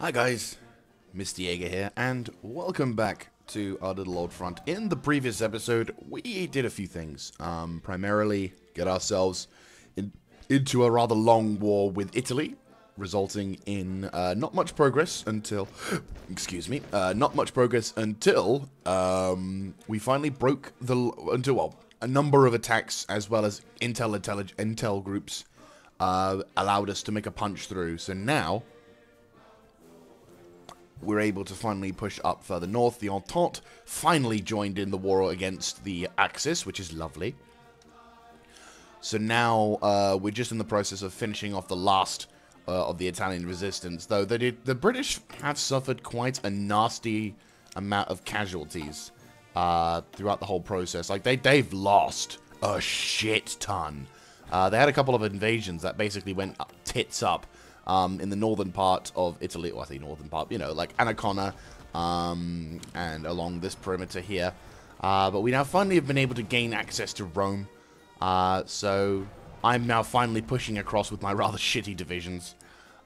Hi guys, Mr. Jaeger here, and welcome back to our little old front. In the previous episode, we did a few things. Primarily, get ourselves into a rather long war with Italy, resulting in not much progress until, we finally broke the, well, a number of attacks as well as intel groups allowed us to make a punch through. So now, we're able to finally push up further north. The Entente finally joined in the war against the Axis, which is lovely. So now we're just in the process of finishing off the last of the Italian resistance, though the British have suffered quite a nasty amount of casualties throughout the whole process. Like, they've lost a shit ton. They had a couple of invasions that basically went up, tits up, in the northern part of Italy. Well, I say northern part, you know, like Ancona, and along this perimeter here. But we now finally have been able to gain access to Rome. So I'm now finally pushing across with my rather shitty divisions.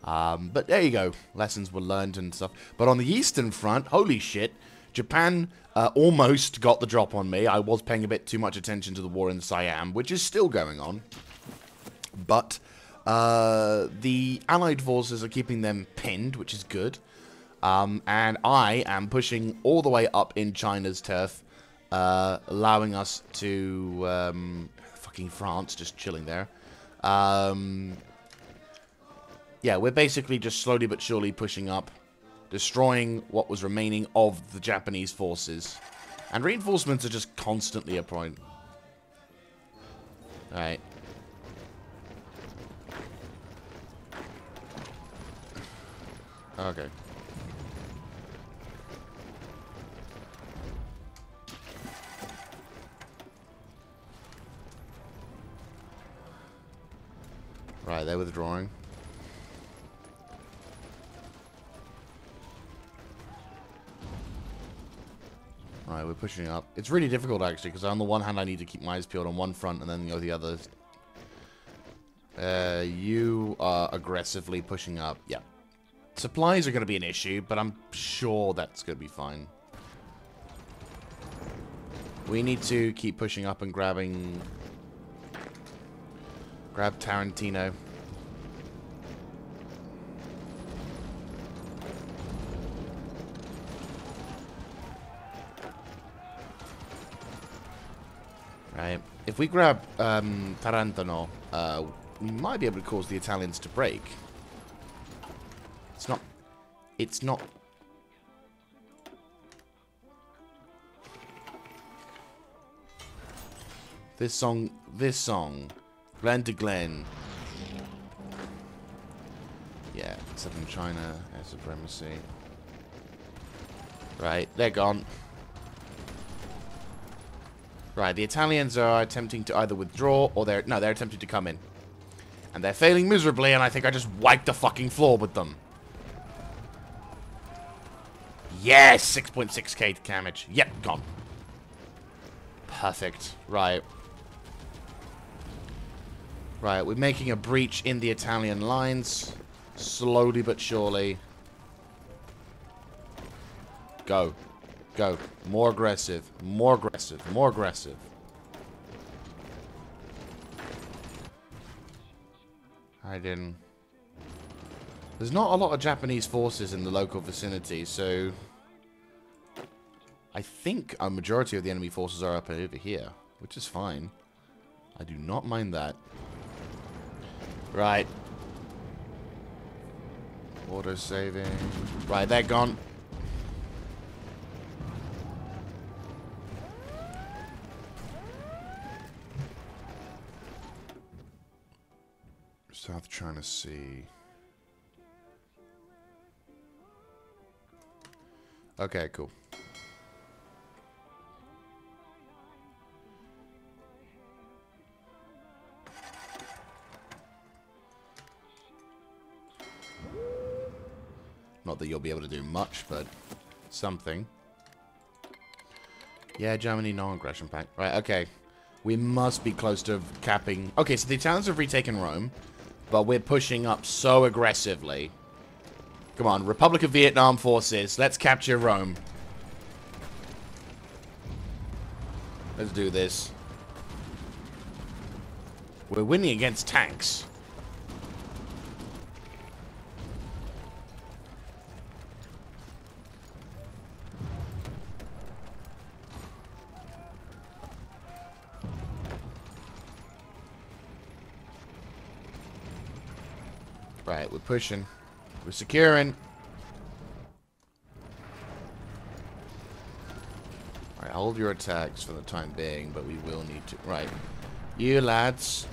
But there you go. Lessons were learned and stuff. But on the eastern front, holy shit, Japan almost got the drop on me. I was paying a bit too much attention to the war in Siam, which is still going on. But the Allied forces are keeping them pinned, which is good. And I am pushing all the way up in China's turf, allowing us to... France just chilling there. Yeah, we're basically just slowly but surely pushing up, destroying what was remaining of the Japanese forces, and reinforcements are just constantly a point. All right, okay. Right, they're withdrawing. Right, we're pushing up. It's really difficult, actually, because on the one hand, I need to keep my eyes peeled on one front, and then the other. You are aggressively pushing up. Yeah. Supplies are going to be an issue, but I'm sure that's going to be fine. We need to keep pushing up and grabbing... Grab Tarantino. Right. If we grab Tarantino, we might be able to cause the Italians to break. It's not. This song. Glen to Glen. Yeah, Southern China, air supremacy. Right, they're gone. Right, the Italians are attempting to either withdraw or they're attempting to come in. And they're failing miserably, and I think I just wiped the fucking floor with them. Yes! 6.6k damage. Yep, gone. Perfect. Right. Right, we're making a breach in the Italian lines, slowly but surely. Go. Go. More aggressive. More aggressive. More aggressive. I didn't. There's not a lot of Japanese forces in the local vicinity, so... I think a majority of the enemy forces are up over here, which is fine. I do not mind that. Right. Auto saving. Right, they're gone. South China Sea. Okay, cool. Not that you'll be able to do much, but something. Yeah, Germany, non-aggression pact. Right, okay. We must be close to capping... Okay, so the Italians have retaken Rome, but we're pushing up so aggressively Come on, Republic of Vietnam forces. Let's capture Rome. Let's do this. We're winning against tanks. Right, we're pushing. We're securing. Alright, hold your attacks for the time being, but we will need to... Right. You lads,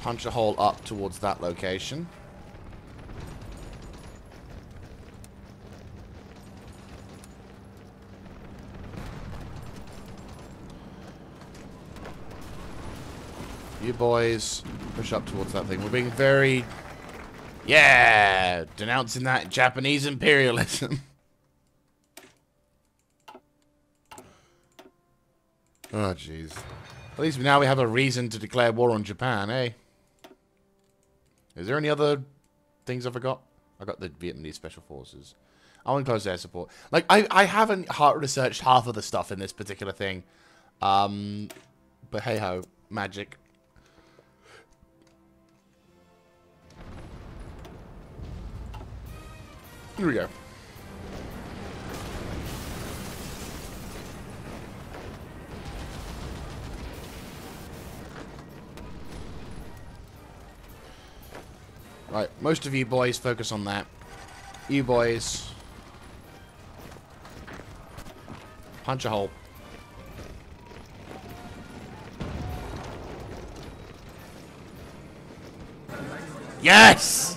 punch a hole up towards that location. You boys, push up towards that thing. We're being very... Yeah! Denouncing that Japanese imperialism. Oh, jeez. At least now we have a reason to declare war on Japan, eh? Is there any other things I forgot? I got the Vietnamese Special Forces. I want close air support. Like, I haven't researched half of the stuff in this particular thing. But hey-ho. Magic. Here we go. Right, most of you boys focus on that. You boys. Punch a hole. Yes!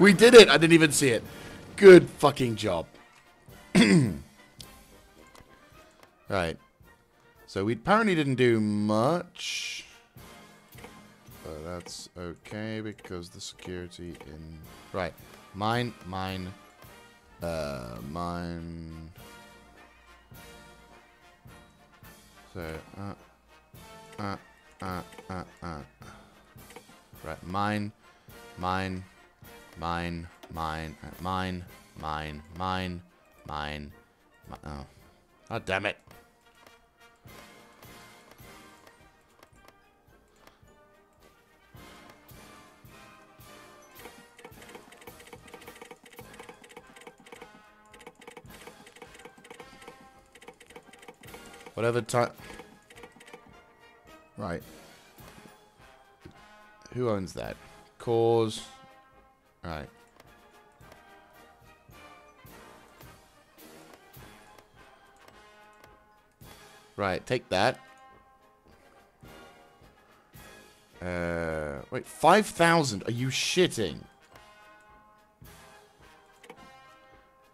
We did it! I didn't even see it. Good fucking job. Right. So we apparently didn't do much. But that's okay because the security in... Right. Mine. So, Right. Mine. Oh. Oh, damn it. Whatever time. Right. Who owns that? Cause. Alright. Right, take that. Wait, 5,000? Are you shitting?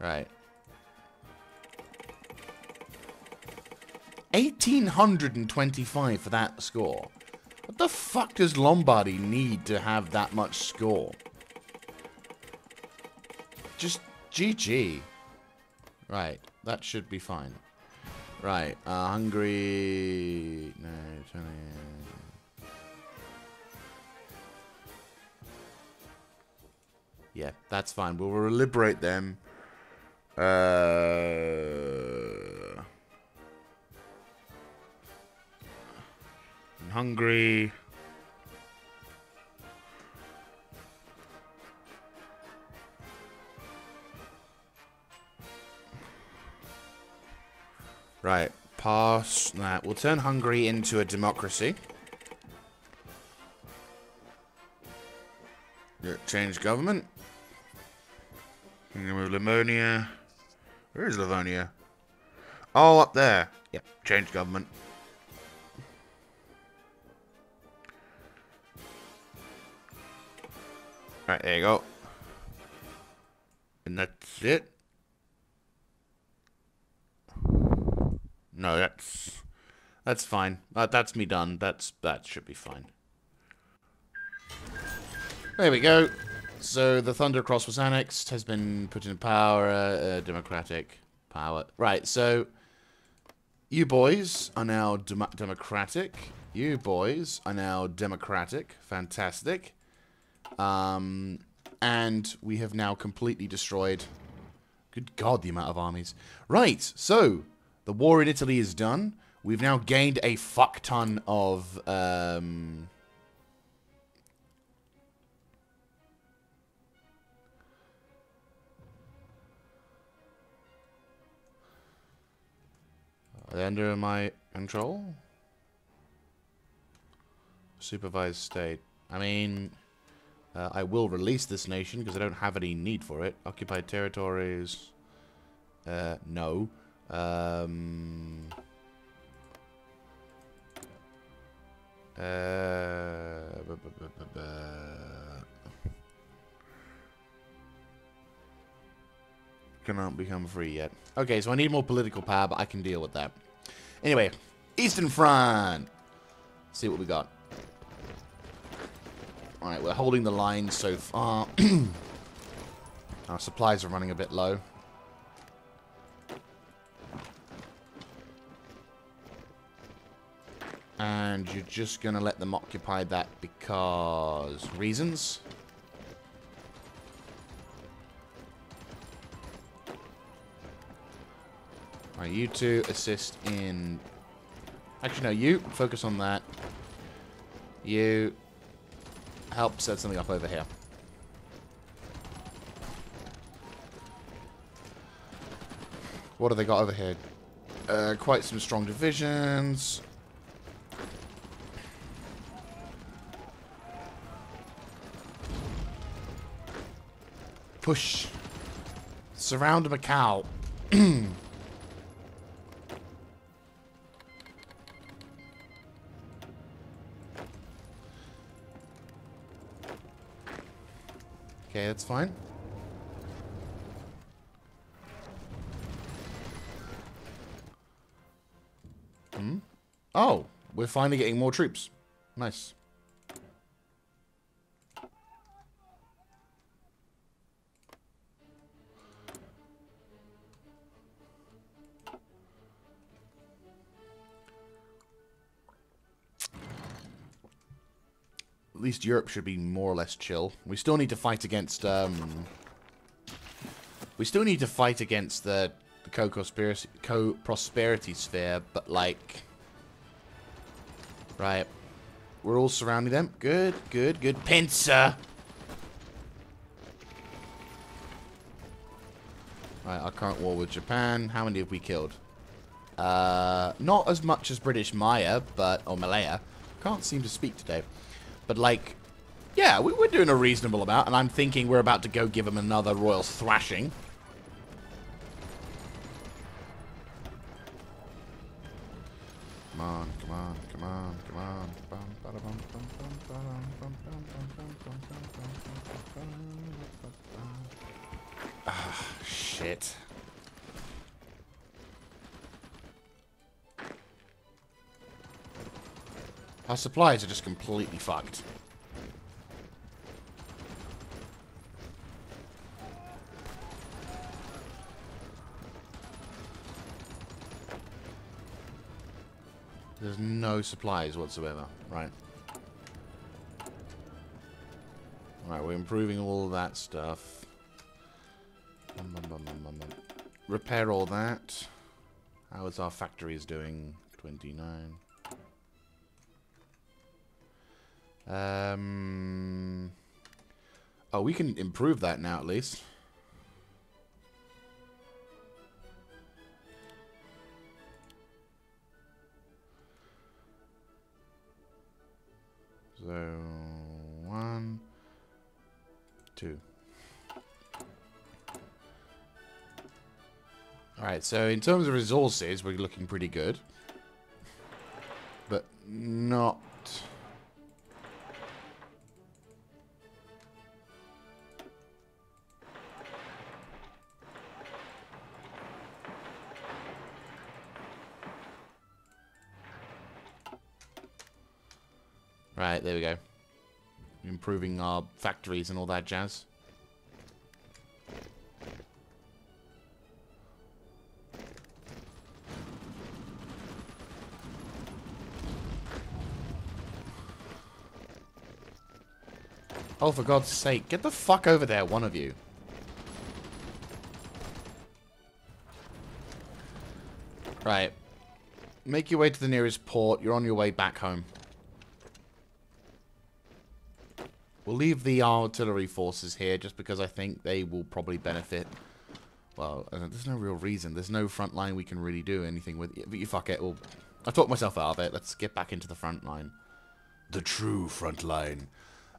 Right. 1,825 for that score. What the fuck does Lombardy need to have that much score? Just GG. Right, that should be fine. Right, Hungary. No, yeah, that's fine. We'll liberate them. Hungary. Right, pass that. We'll turn Hungary into a democracy. Change government. Kingdom of Livonia. Where is Livonia? Oh, up there. Yep, change government. Right, there you go. And that's it. No, that's fine. That's me done. That should be fine. There we go. So the Thunder Cross was annexed, has been put in power, democratic power. Right, so you boys are now democratic. You boys are now democratic. Fantastic. And we have now completely destroyed... Good God, the amount of armies. Right, so the war in Italy is done. We've now gained a fuck ton of... Are they under my control? Supervised state. I mean, I will release this nation because I don't have any need for it. Occupied territories. No. Cannot become free yet. Okay, so I need more political power, but I can deal with that. Anyway, Eastern Front. Let's see what we got. Alright, we're holding the line so far. Our supplies are running a bit low. And you're just going to let them occupy that because... reasons? Alright, you two assist in... Actually, no, you focus on that. You... help set something up over here. What have they got over here? Quite some strong divisions. Push. Surround Macau. Okay, that's fine. Hmm? Oh, we're finally getting more troops. Nice. At least Europe should be more or less chill. We still need to fight against, we still need to fight against the co-prosperity sphere, but like... Right. We're all surrounding them. Good, good, good. Pincer! Right, our current war with Japan. How many have we killed? Not as much as British Maya, but... or Malaya. Can't seem to speak today. But, like, yeah, we're doing a reasonable amount, and I'm thinking we're about to go give them another royal thrashing. Come on, come on, come on, come on. Ah, shit. Our supplies are just completely fucked. There's no supplies whatsoever. Right. Alright, we're improving all of that stuff. Repair all that. How is our factories doing? 29. Oh, we can improve that now, at least. So, 1, 2. Alright, so in terms of resources, we're looking pretty good. But not... Right, there we go. Improving our factories and all that jazz. Oh, for God's sake, get the fuck over there, one of you. Right. Make your way to the nearest port. You're on your way back home. We'll leave the artillery forces here just because I think they will probably benefit. Well, there's no real reason. There's no front line we can really do anything with. But you fuck it. Well, I talked myself out of it. Let's get back into the front line. The true front line.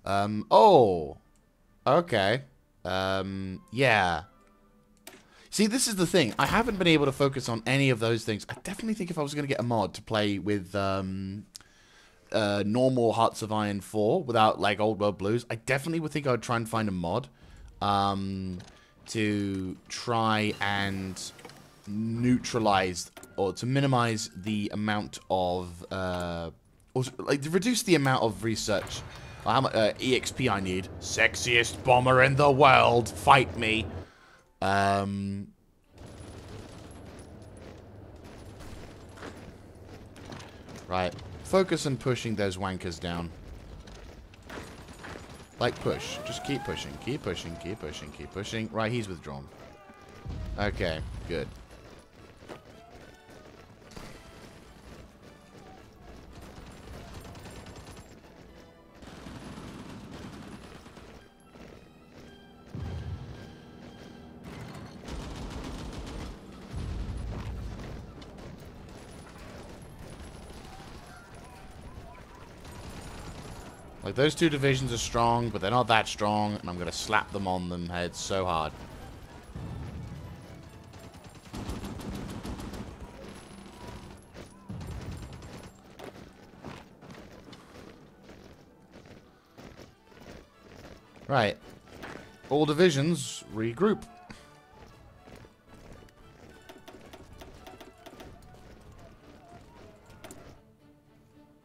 Oh. Okay. Yeah. See, this is the thing. I haven't been able to focus on any of those things. I definitely think if I was going to get a mod to play with normal Hearts of Iron 4 without, like, Old World Blues, I definitely would think I would try and find a mod to try and neutralize or to minimize the amount of... or, like, to reduce the amount of research. How much EXP I need. Sexiest bomber in the world. Fight me. Right. Focus on pushing those wankers down. Like, push. Just keep pushing. Keep pushing. Keep pushing. Keep pushing. Right, he's withdrawn. Okay. Good. Like, those two divisions are strong, but they're not that strong, and I'm going to slap them on them heads so hard. Right. All divisions, regroup.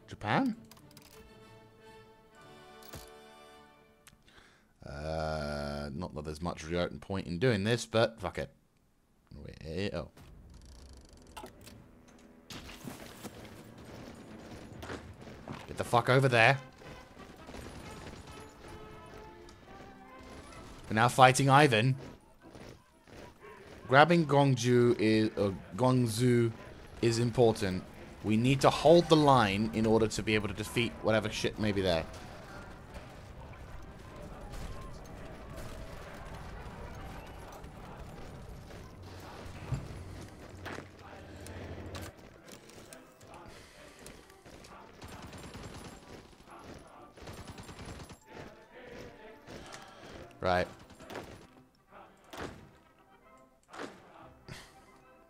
Japan? Not that there's much reopen point in doing this, but fuck it. Wait, oh. Get the fuck over there. We're now fighting Ivan. Grabbing Guangzhou is important. We need to hold the line in order to be able to defeat whatever shit may be there. Right.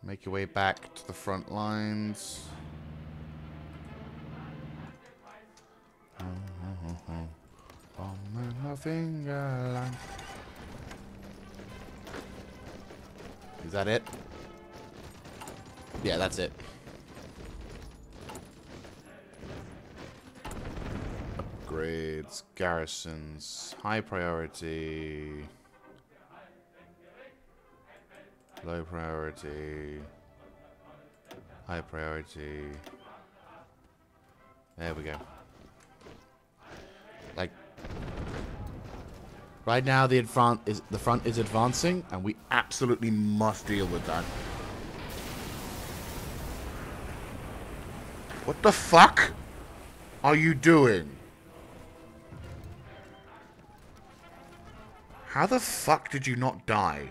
Make your way back to the front lines. On my finger line. Is that it? Yeah, that's it. Upgrades, garrisons, high priority, low priority, high priority. There we go. Like, right now the front is advancing, and we absolutely must deal with that. What the fuck are you doing? How the fuck did you not die?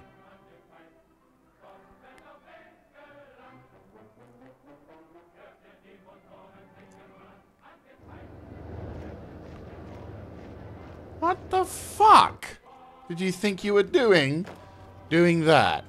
What the fuck did you think you were doing that?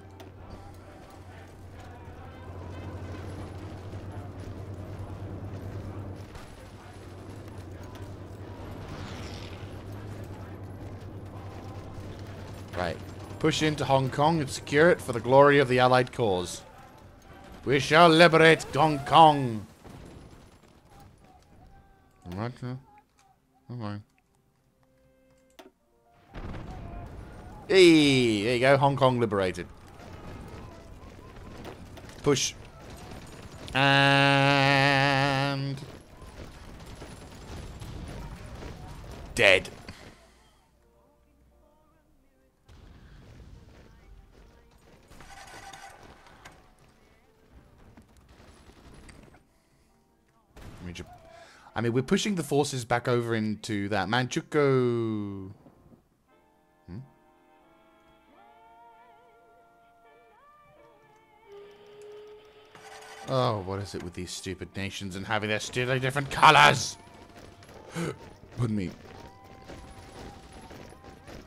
Right. Push into Hong Kong and secure it for the glory of the Allied cause. We shall liberate Hong Kong. Right now. Okay. Hey, there you go. Hong Kong liberated. Push. And... dead. I mean, we're pushing the forces back over into that Manchukuo. Oh, what is it with these stupid nations and having their stupidly different colors? Pardon me.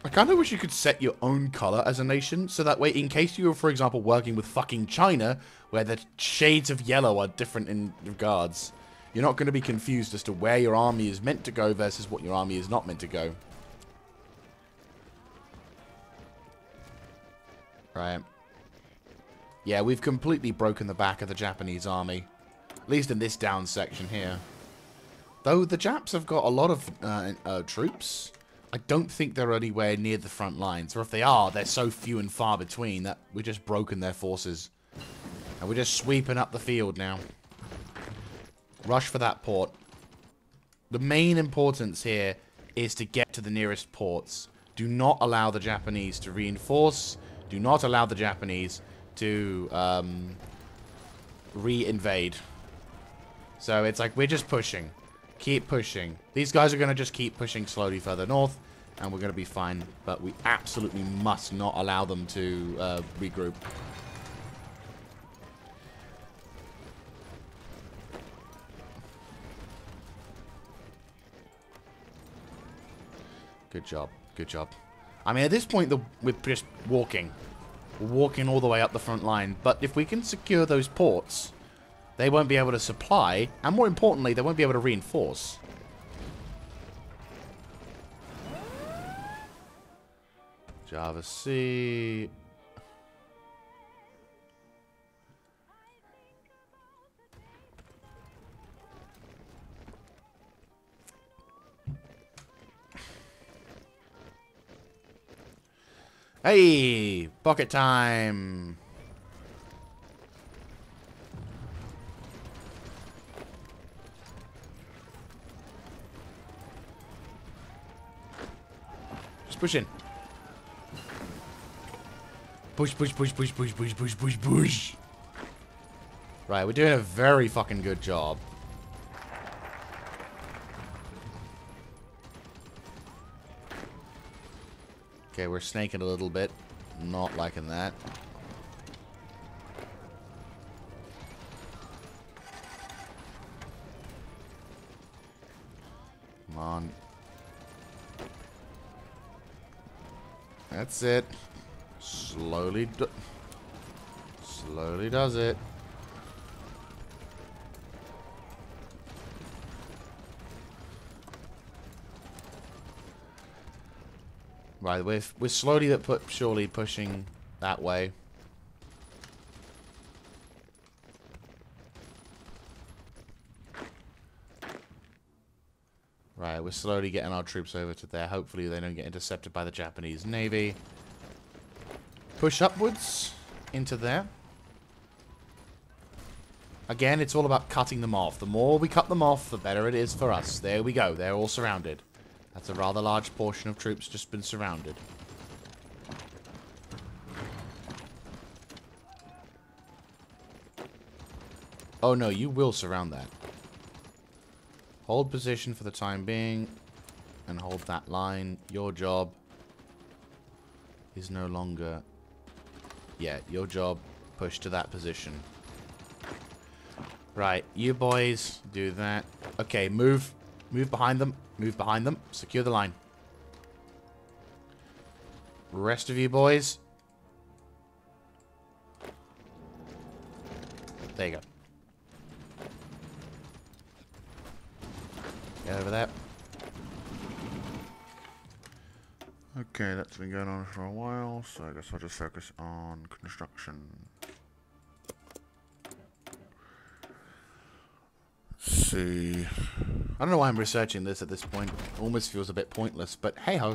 I kind of wish you could set your own color as a nation, so that way, in case you were, for example, working with fucking China, where the shades of yellow are different in regards, you're not going to be confused as to where your army is meant to go versus what your army is not meant to go. Right. Yeah, we've completely broken the back of the Japanese army. At least in this down section here. Though the Japs have got a lot of troops. I don't think they're anywhere near the front lines. Or if they are, they're so few and far between that we've just broken their forces. And we're just sweeping up the field now. Rush for that port. The main importance here is to get to the nearest ports. Do not allow the Japanese to reinforce. Do not allow the Japanese to re-invade. So it's like, we're just pushing. Keep pushing. These guys are going to just keep pushing slowly further north, and we're going to be fine. But we absolutely must not allow them to regroup. Good job. Good job. I mean, at this point, we're just walking. We're walking all the way up the front line. But if we can secure those ports, they won't be able to supply. And more importantly, they won't be able to reinforce. Java Sea. Hey! Bucket time! Just push in. Push, push, push, push, push, push, push, push, push! Right, we're doing a very fucking good job. Okay, we're snaking a little bit. Not liking that. Come on. That's it. Slowly does it. Right, we're slowly but surely pushing that way. Right, we're slowly getting our troops over to there. Hopefully they don't get intercepted by the Japanese Navy. Push upwards into there. Again, it's all about cutting them off. The more we cut them off, the better it is for us. There we go. They're all surrounded. That's a rather large portion of troops just been surrounded. Oh no, you will surround that. Hold position for the time being and hold that line. Your job is no longer... Yeah, your job, push to that position. Right, you boys do that. Okay, move. Move behind them. Move behind them. Secure the line. Rest of you boys. There you go. Get over there. Okay, that's been going on for a while, so I guess I'll just focus on construction. Let's see... I don't know why I'm researching this at this point. It almost feels a bit pointless, but hey-ho.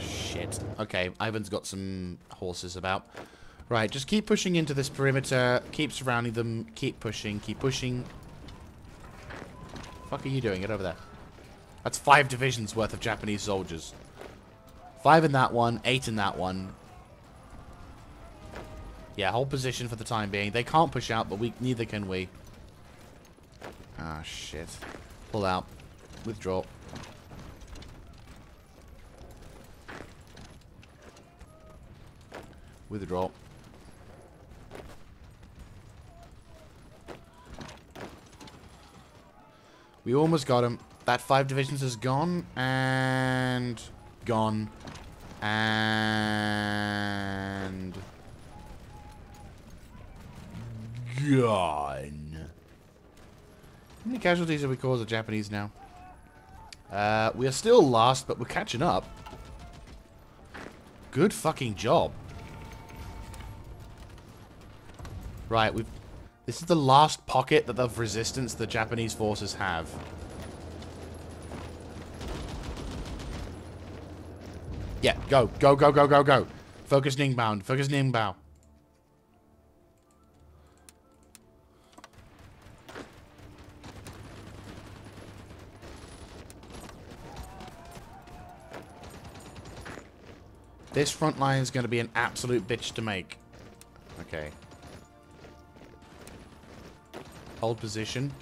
Shit. Okay, Ivan's got some horses about. Right, just keep pushing into this perimeter. Keep surrounding them. Keep pushing. Keep pushing. Fuck are you doing? Get over there. That's 5 divisions worth of Japanese soldiers. 5 in that one, 8 in that one. Yeah, hold position for the time being. They can't push out, but neither can we. Ah, shit. Pull out. Withdraw. Withdraw. We almost got him. That 5 divisions is gone. And... gone. And... gone. How many casualties have we caused the Japanese now? We are still last, but we're catching up. Good fucking job. Right, we've... This is the last pocket that of resistance the Japanese forces have. Yeah, go, go, go, go, go, go. Focus Ningbo, focus Ningbo. This front line is going to be an absolute bitch to make. Okay. Hold position.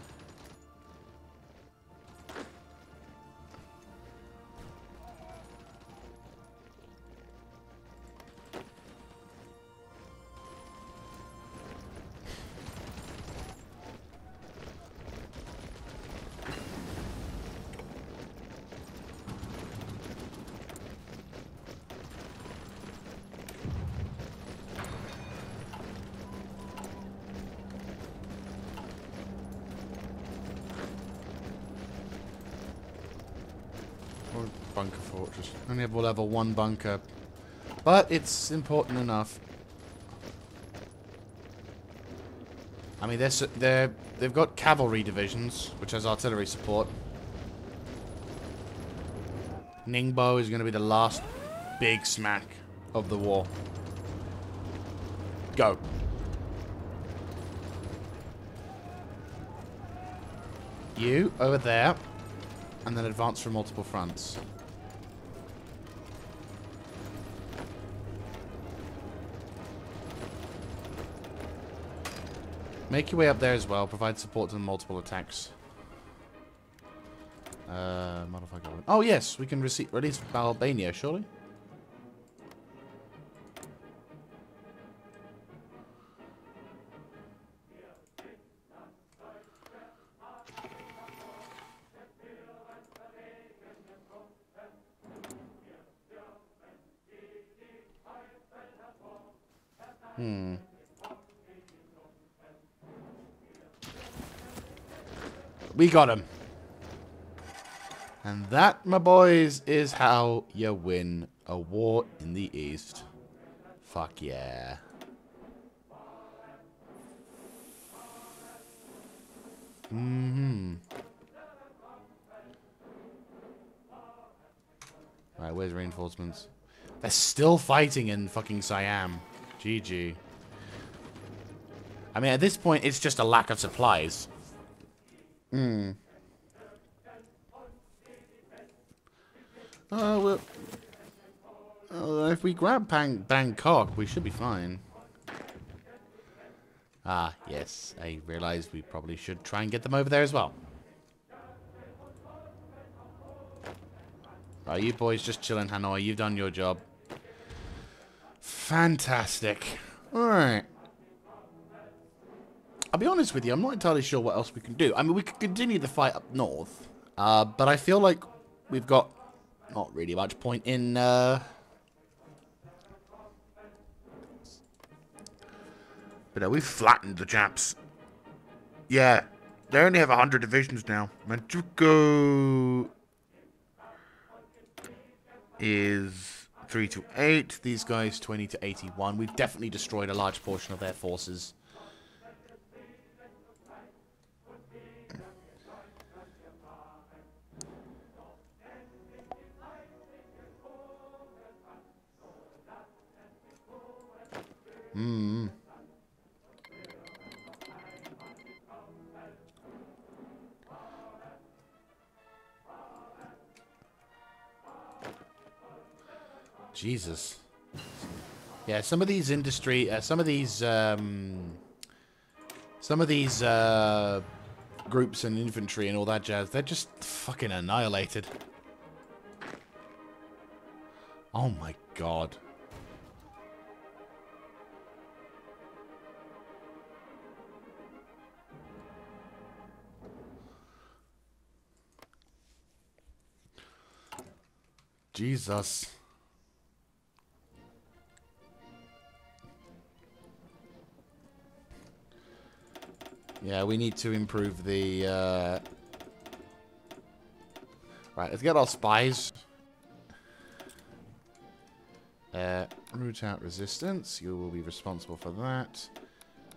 Bunker fortress. Only have level 1 bunker, but it's important enough. I mean, they've got cavalry divisions, which has artillery support. Ningbo is going to be the last big smack of the war. Go. You over there, and then advance from multiple fronts. Make your way up there as well. Provide support to multiple attacks. Modify government. Oh, yes. We can release Albania, surely? Hmm. We got him. And that, my boys, is how you win a war in the East. Fuck yeah. Mm-hmm. Alright, where's reinforcements? They're still fighting in fucking Siam. GG. I mean, at this point, it's just a lack of supplies. Hmm. Oh, well... if we grab Bangkok, we should be fine. Ah, yes. I realized we probably should try and get them over there as well. Right, you boys just chill in Hanoi. You've done your job. Fantastic. Alright. I'll be honest with you, I'm not entirely sure what else we can do. I mean, we could continue the fight up north, but I feel like we've got not really much point in but we've flattened the Japs. Yeah, they only have 100 divisions now. Manchukuo is 3 to 8. These guys 20 to 81. We've definitely destroyed a large portion of their forces. Mm. Jesus. Yeah, some of these industry, some of these groups and infantry and all that jazz, they're just fucking annihilated. Oh my god. Jesus. Yeah, we need to improve the... Right, let's get our spies. Root out resistance. You will be responsible for that.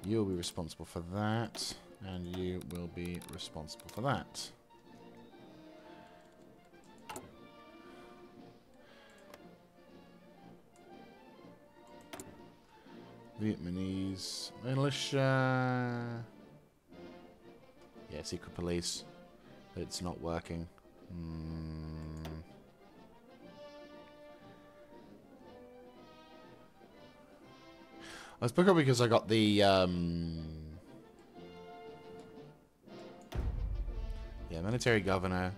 You'll be responsible for that. And you will be responsible for that. Vietnamese militia. Yeah, secret police. It's not working. I was buggered because I got the... Yeah, military governor.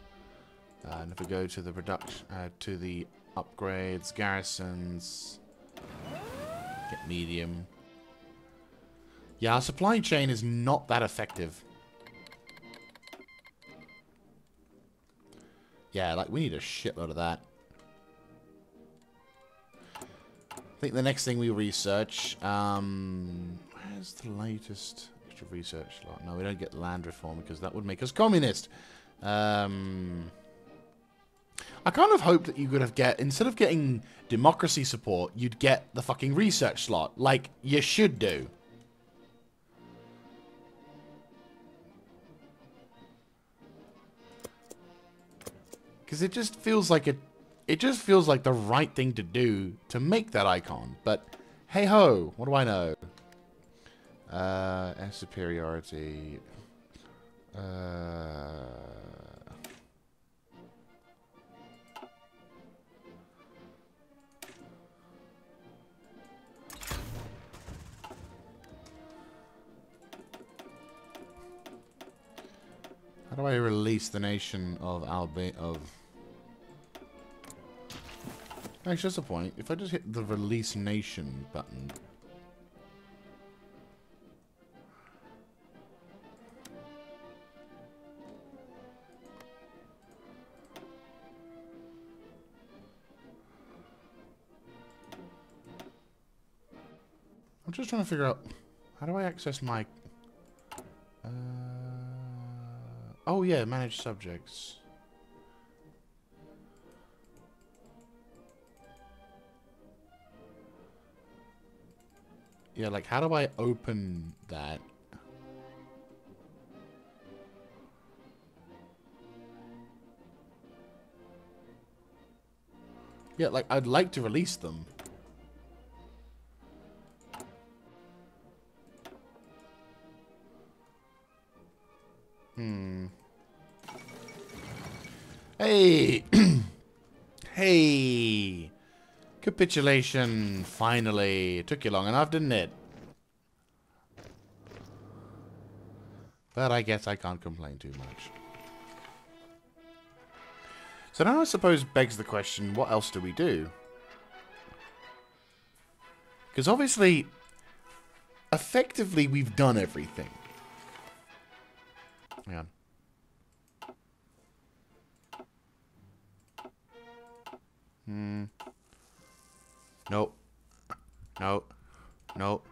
And if we go to the production, to the upgrades, garrisons. Get medium. Yeah, our supply chain is not that effective. Yeah, like, we need a shitload of that. I think the next thing we research... where's the latest extra research lot? No, we don't get land reform because that would make us communist. I kind of hope that you could have get... Instead of getting democracy support, you'd get the fucking research slot. Like, you should do. Because it just feels like it just feels like the right thing to do to make that icon. But hey ho, what do I know? Air superiority. How do I release the nation of Actually, that's the point. If I just hit the Release Nation button... I'm just trying to figure out... How do I access my... Oh yeah, manage subjects. Yeah, like, how do I open that? Yeah, like, I'd like to release them. Hey! Hey! Capitulation, finally. It took you long enough, didn't it? But I guess I can't complain too much. So now I suppose begs the question, what else do we do? Because obviously, effectively we've done everything. Hang on. No. No. No.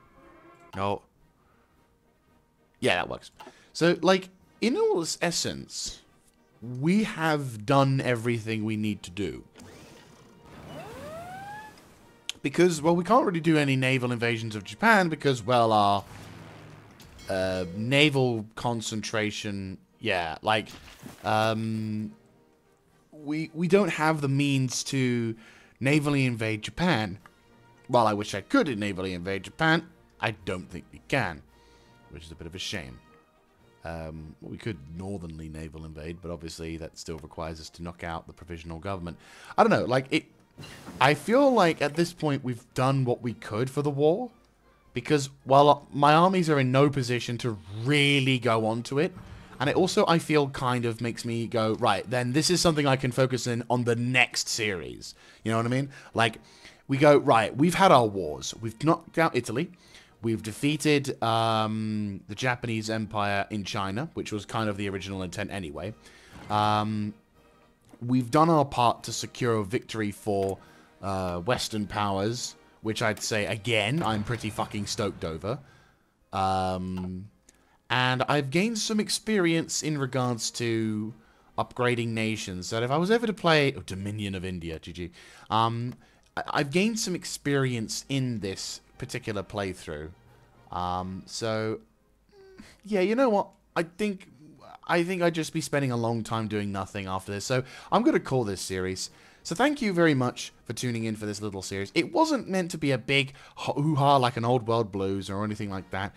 No. Yeah, that works. So, like, in all its essence, we have done everything we need to do. Because, well, we can't really do any naval invasions of Japan because, well, our naval concentration... Yeah, like, we don't have the means to navally invade Japan. While I wish I could navally invade Japan, I don't think we can, which is a bit of a shame. We could northernly naval invade, but obviously that still requires us to knock out the provisional government. I don't know, like, it... I feel like at this point we've done what we could for the war, because while my armies are in no position to really go on to it, And it also, I feel, kind of makes me go, right, then this is something I can focus in on the next series. You know what I mean? Like, we go, right, we've had our wars. We've knocked out Italy. We've defeated the Japanese Empire in China, which was kind of the original intent anyway. We've done our part to secure a victory for Western powers, which I'd say, again, I'm pretty fucking stoked over. And I've gained some experience in regards to upgrading nations. That if I was ever to play... Oh, Dominion of India, GG. I've gained some experience in this particular playthrough. So, yeah, you know what? I think I'd just be spending a long time doing nothing after this. So I'm going to call this series. So thank you very much for tuning in for this little series. It wasn't meant to be a big hoo-ha like an Old World Blues or anything like that.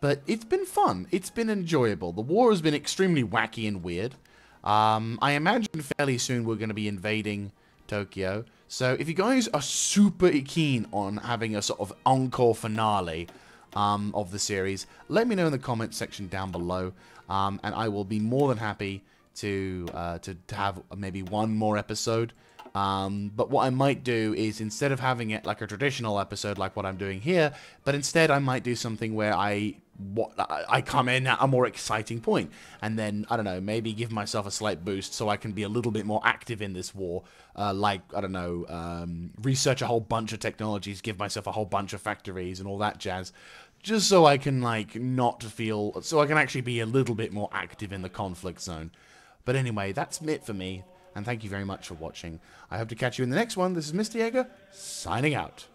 But it's been fun. It's been enjoyable. The war has been extremely wacky and weird. I imagine fairly soon we're going to be invading Tokyo. So if you guys are super keen on having a sort of encore finale of the series, let me know in the comments section down below. And I will be more than happy to have maybe one more episode. But what I might do is, instead of having it like a traditional episode like what I'm doing here, but instead I might do something where I come in at a more exciting point, and then, I don't know, maybe give myself a slight boost so I can be a little bit more active in this war, like, I don't know, research a whole bunch of technologies, give myself a whole bunch of factories and all that jazz, just so I can, like, not feel, so I can actually be a little bit more active in the conflict zone. But anyway, that's it for me. And thank you very much for watching. I hope to catch you in the next one. This is Mr. Jaeger, signing out.